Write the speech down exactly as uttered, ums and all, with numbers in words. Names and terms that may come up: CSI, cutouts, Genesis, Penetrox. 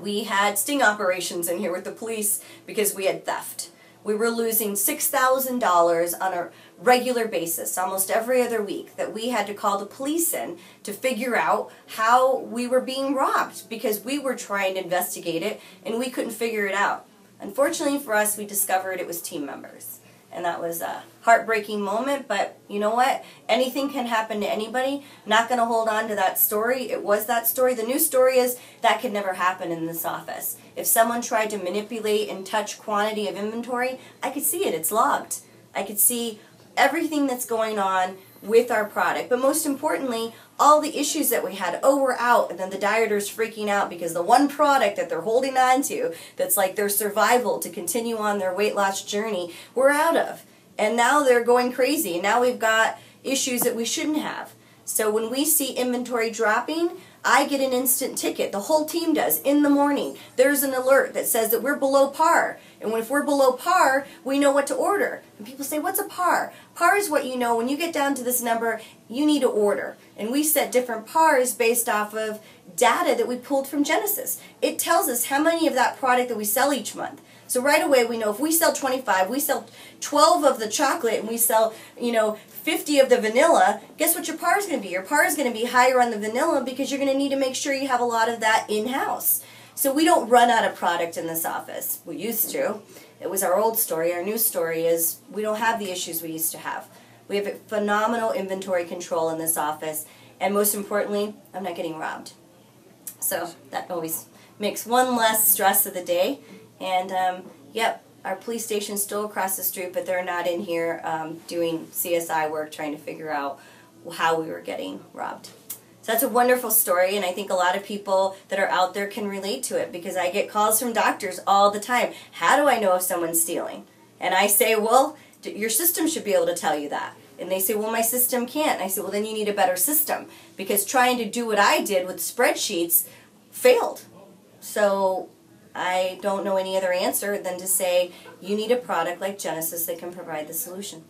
We had sting operations in here with the police because we had theft. We were losing six thousand dollars on a regular basis, almost every other week, that we had to call the police in to figure out how we were being robbed, because we were trying to investigate it and we couldn't figure it out. Unfortunately for us, we discovered it was team members. And that was a heartbreaking moment, but you know what? Anything can happen to anybody. I'm not going to hold on to that story. It was that story. The new story is that could never happen in this office. If someone tried to manipulate and touch quantity of inventory, I could see it. It's logged. I could see everything that's going on with our product. But most importantly, all the issues that we had. Oh, we're out. And then the dieter's freaking out because the one product that they're holding on to, that's like their survival to continue on their weight loss journey, we're out of. And now they're going crazy. Now we've got issues that we shouldn't have. So when we see inventory dropping, I get an instant ticket. The whole team does. In the morning, there's an alert that says that we're below par. And if we're below par, we know what to order. And people say, what's a par? Par is what you know. When you get down to this number, you need to order. And we set different pars based off of data that we pulled from Genesis. It tells us how many of that product that we sell each month. So right away we know if we sell twenty-five, we sell twelve of the chocolate, and we sell, you know, fifty of the vanilla, guess what your par is going to be? Your par is going to be higher on the vanilla because you're going to need to make sure you have a lot of that in-house. So we don't run out of product in this office. We used to. It was our old story. Our new story is we don't have the issues we used to have. We have phenomenal inventory control in this office, and most importantly, I'm not getting robbed. So that always makes one less stress of the day. And, um, yep, our police station's still across the street, but they're not in here um, doing C S I work, trying to figure out how we were getting robbed. So that's a wonderful story, and I think a lot of people that are out there can relate to it, because I get calls from doctors all the time. How do I know if someone's stealing? And I say, well, your system should be able to tell you that. And they say, well, my system can't. And I say, well, then you need a better system, because trying to do what I did with spreadsheets failed. So I don't know any other answer than to say you need a product like Genesis that can provide the solution.